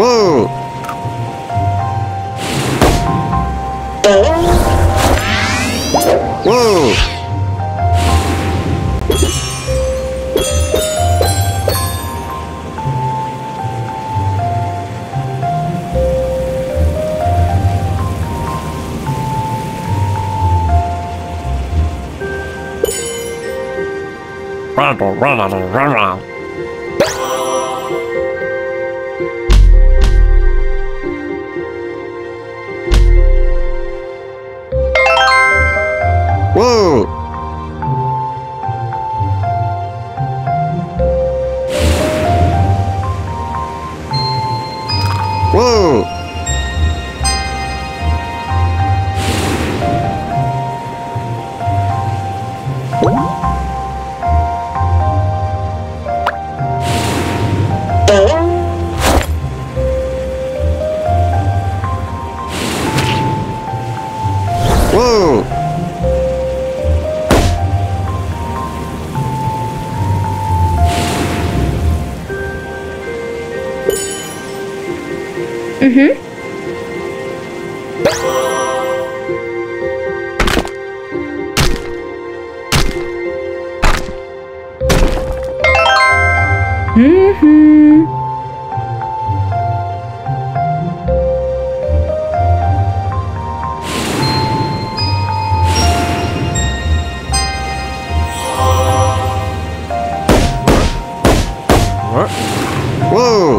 Whoa! Whoa! Run. Whoa! Whoa! Whoa! Mm-hmm. Whoa!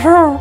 her.